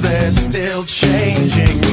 they're still changing.